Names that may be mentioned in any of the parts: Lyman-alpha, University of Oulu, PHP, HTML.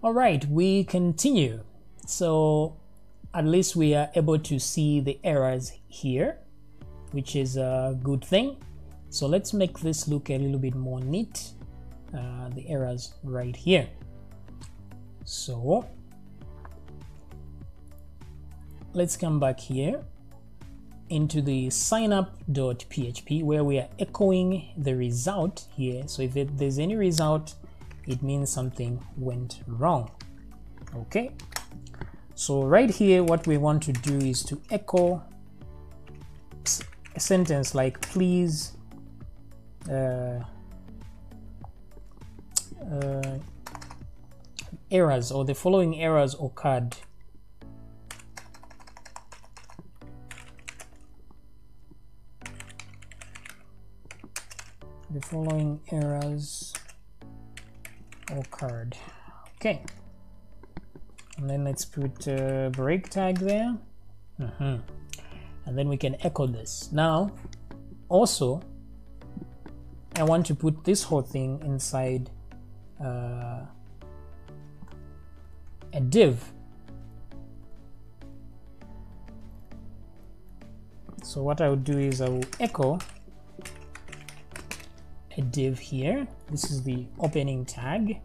All right, we continue. So at least we are able to see the errors here, which is a good thing. So let's make this look a little bit more neat, the errors right here. So let's come back here into the signup.php where we are echoing the result here. So if there's any result, it means something went wrong. Okay, so right here what we want to do is to echo a sentence like please errors, or the following errors occurred. The following errors occurred. Okay, and then let's put a break tag there. And then we can echo this. Now also I want to put this whole thing inside a div. So what I would do is I will echo a div here. This is the opening tag,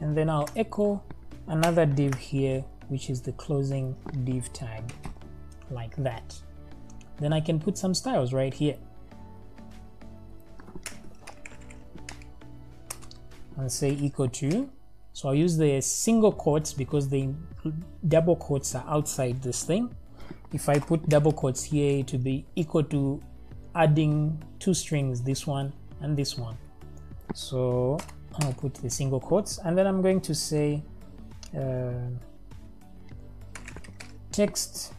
and then I'll echo another div here, which is the closing div tag, like that. Then I can put some styles right here and say equal to. So I'll use the single quotes because the double quotes are outside this thing. If I put double quotes here, it will be equal to adding two strings, this one and this one. So I'll put the single quotes, and then I'm going to say text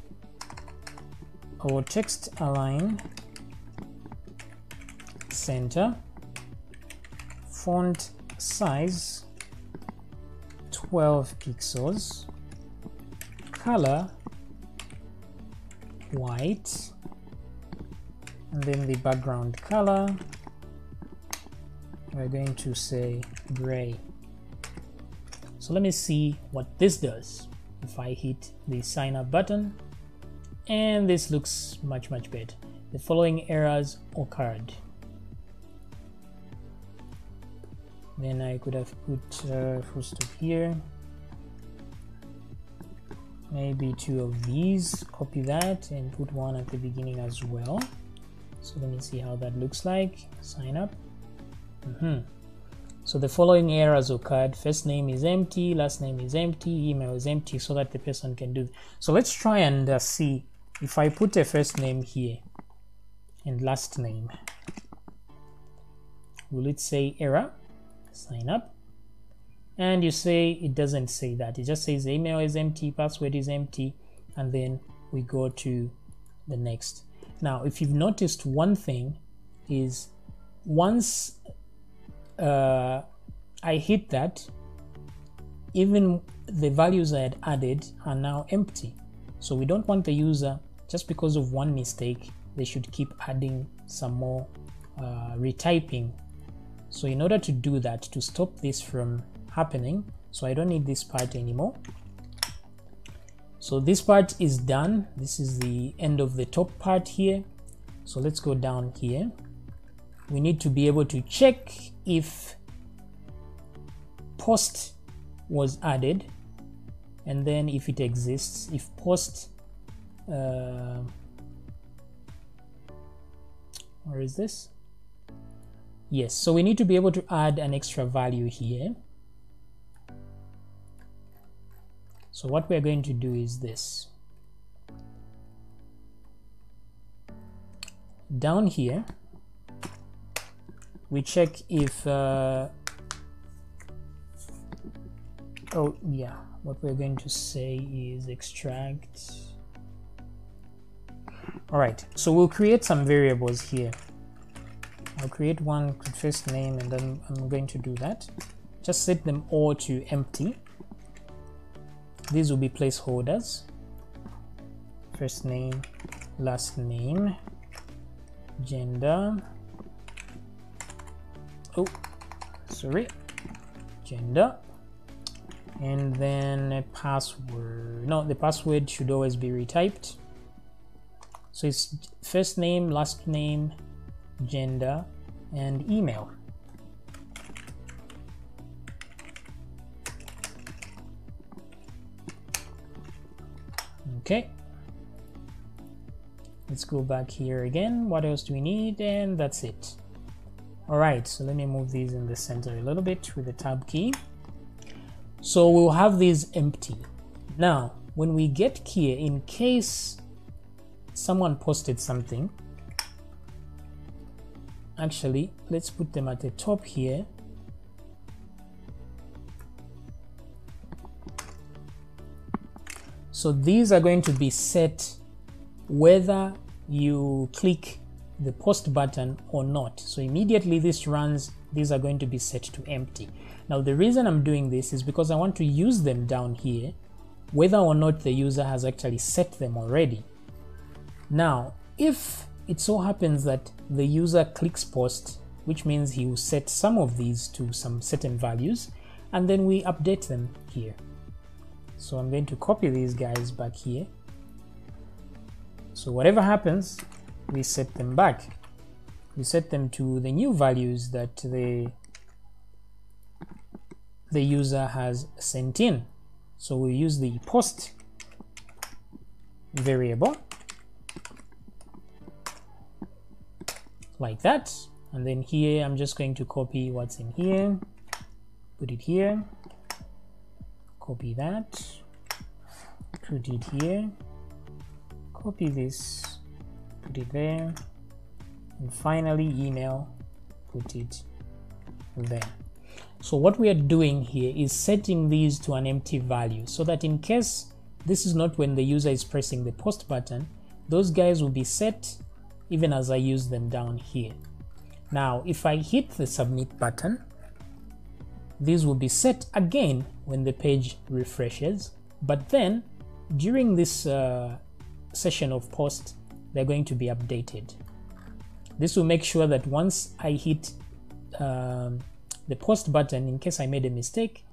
or text align center font size 12 pixels, color white, and then the background color we're going to say gray. So let me see what this does if I hit the sign up button, and this looks much better. The following errors occurred. Then I could have put full stop here, maybe two of these, copy that and put one at the beginning as well. So let me see how that looks like. Sign up. So the following errors occurred. First name is empty, last name is empty, email is empty, so that the person can do. So let's try and see if I put a first name here and last name, will it say error? Sign up. And you say it doesn't say that, it just says email is empty, password is empty, and then we go to the next. Now if you've noticed, one thing is once I hit that, even the values I had added are now empty. So we don't want the user, just because of one mistake, they should keep adding some more retyping. So in order to do that, to stop this from happening, so I don't need this part anymore. So this part is done. This is the end of the top part here. So let's go down here. We need to be able to check if post was added, and then if it exists, if post, where is this? Yes, so we need to be able to add an extra value here. So what we're going to do is this. Down here, we check if, what we're going to say is extract. All right, so we'll create some variables here. I'll create one with first name, and then I'm going to do that. Just set them all to empty. These will be placeholders. First name, last name, gender. Gender, and then a password. No, the password should always be retyped. So it's first name, last name, gender, and email. Okay, let's go back here again. What else do we need? And that's it. All right, so let me move these in the center a little bit with the tab key. So we'll have these empty. Now, when we get here, in case someone posted something, actually, let's put them at the top here. So these are going to be set whether you click the post button or not. So immediately this runs, these are going to be set to empty. Now the reason I'm doing this is because I want to use them down here, whether or not the user has actually set them already. Now, if it so happens that the user clicks post, which means he will set some of these to some certain values, and then we update them here. So I'm going to copy these guys back here. So whatever happens, we set them back. We set them to the new values that the user has sent in. So we'll use the post variable like that. And then here, I'm just going to copy what's in here, put it here. Copy that, put it here, copy this, put it there, and finally email, put it there. So what we are doing here is setting these to an empty value so that in case this is not when the user is pressing the post button, those guys will be set even as I use them down here. Now, if I hit the submit button, these will be set again when the page refreshes, but then during this session of post, they're going to be updated. This will make sure that once I hit the post button, in case I made a mistake,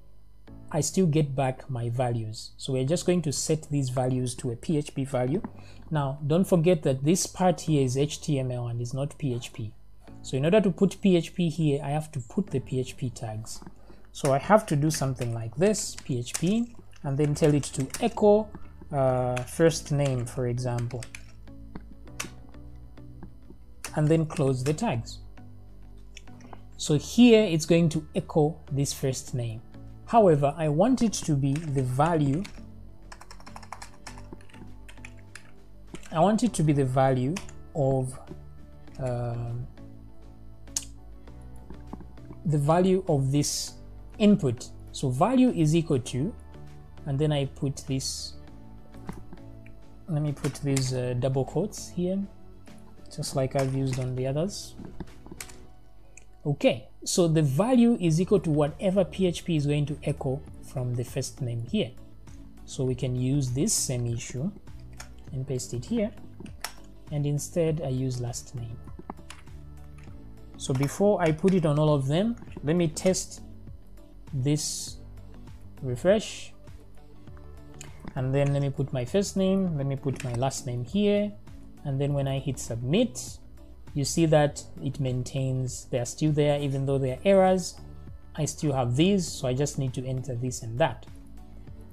I still get back my values. So we're just going to set these values to a PHP value. Now, don't forget that this part here is HTML and is not PHP. So in order to put PHP here, I have to put the PHP tags. So I have to do something like this, PHP, and then tell it to echo first name, for example, and then close the tags. So here it's going to echo this first name. However, I want it to be the value. I want it to be the value of this input. So value is equal to, and then I put this, let me put these double quotes here, just like I've used on the others. Okay, so the value is equal to whatever PHP is going to echo from the first name here. So we can use this same issue and paste it here, and instead I use last name. So before I put it on all of them, let me test this, refresh, and then let me put my first name, let me put my last name here, and then when I hit submit, you see that it maintains, they are still there, even though they are errors. I still have these, so I just need to enter this and that.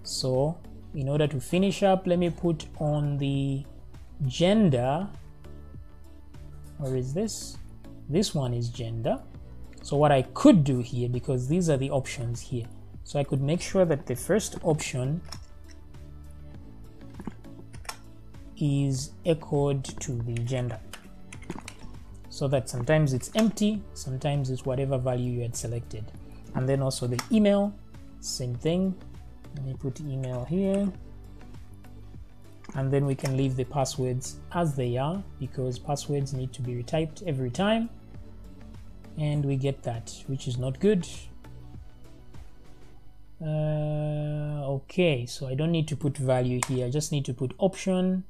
So in order to finish up, let me put on the gender, where is this? This one is gender. So what I could do here, because these are the options here, so I could make sure that the first option is echoed to the gender, so that sometimes it's empty, sometimes it's whatever value you had selected. And then also the email, same thing, let me put email here, and then we can leave the passwords as they are, because passwords need to be retyped every time, and we get that, which is not good. Okay, so I don't need to put value here, I just need to put option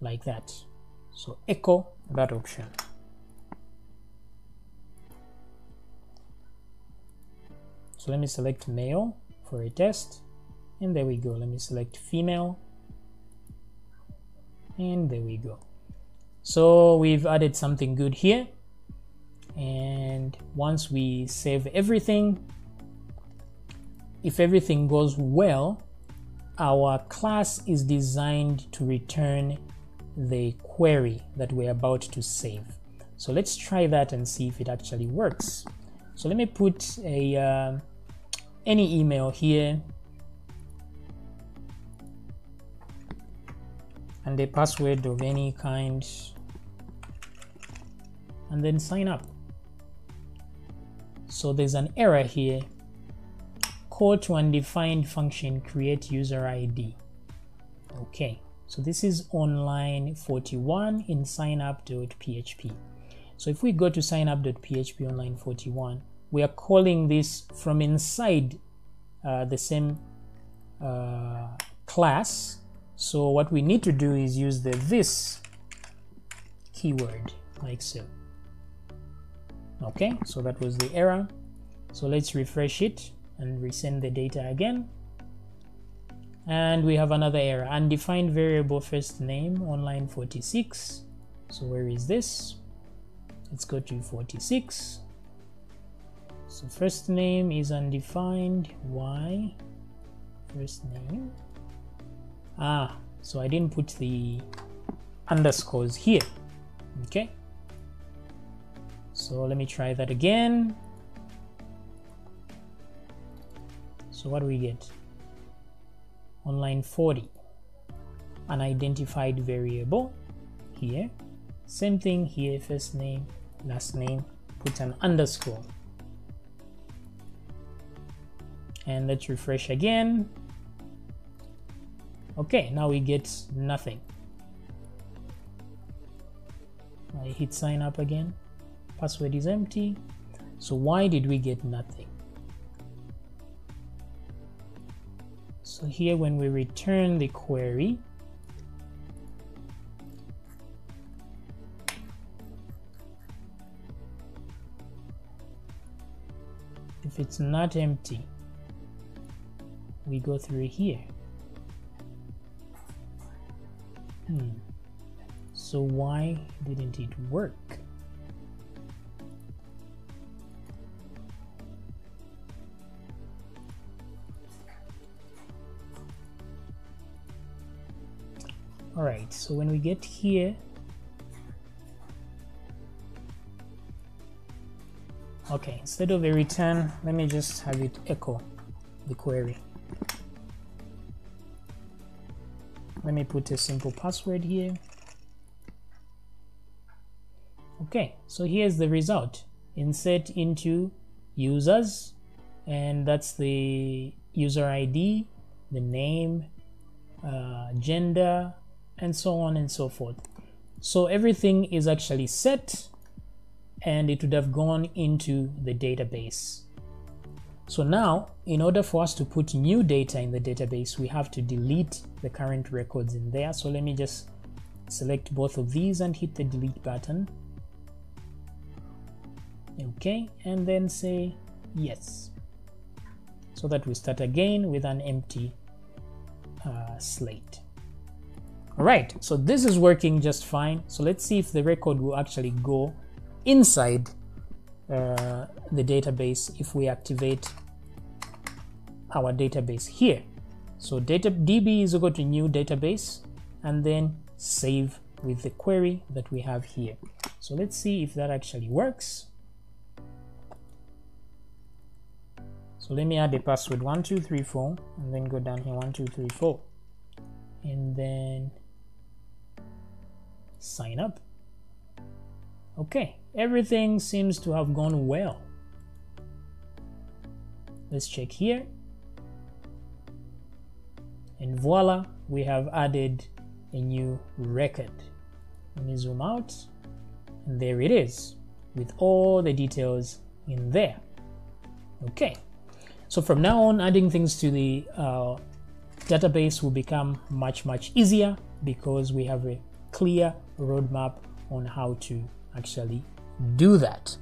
like that. So echo that option. So let me select male for a test, and there we go. Let me select female, and there we go. So we've added something good here, and once we save everything, if everything goes well, our class is designed to return the query that we're about to save. So let's try that and see if it actually works. So let me put a any email here and a password of any kind, and then sign up. So there's an error here. Call to undefined function, create user ID. Okay, so this is on line 41 in signup.php. So if we go to signup.php on line 41, we are calling this from inside the same class. So what we need to do is use the this keyword, like so. Okay, so that was the error. So let's refresh it and resend the data again. And we have another error, undefined variable first name on line 46. So where is this? Let's go to 46. So first name is undefined. Why? First name. Ah, so I didn't put the underscores here. Okay. So let me try that again. So what do we get? On line 40, unidentified variable here. Same thing here, first name, last name, put an underscore. And let's refresh again. Okay, now we get nothing. I hit sign up again. Password is empty. So why did we get nothing? So here when we return the query, if it's not empty, we go through here. So why didn't it work? All right, so when we get here, okay, instead of a return, let me just have it echo the query. Let me put a simple password here. Okay, so here's the result. Insert into users, and that's the user ID, the name, gender, and so on and so forth. So everything is actually set, and it would have gone into the database. So now, in order for us to put new data in the database, we have to delete the current records in there. So let me just select both of these and hit the delete button. Okay, and then say yes. So that we start again with an empty slate. All right, so this is working just fine. So let's see if the record will actually go inside the database if we activate our database here. So data db is equal to new database, and then save with the query that we have here. So let's see if that actually works. So let me add a password 1234, and then go down here 1234, and then sign up. Okay, everything seems to have gone well. Let's check here. And voila, we have added a new record. Let me zoom out. And there it is, with all the details in there. Okay, so from now on, adding things to the database will become much, much easier, because we have a clear roadmap on how to actually do that.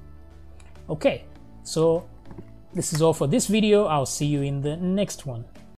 Okay, so This is all for this video. I'll see you in the next one.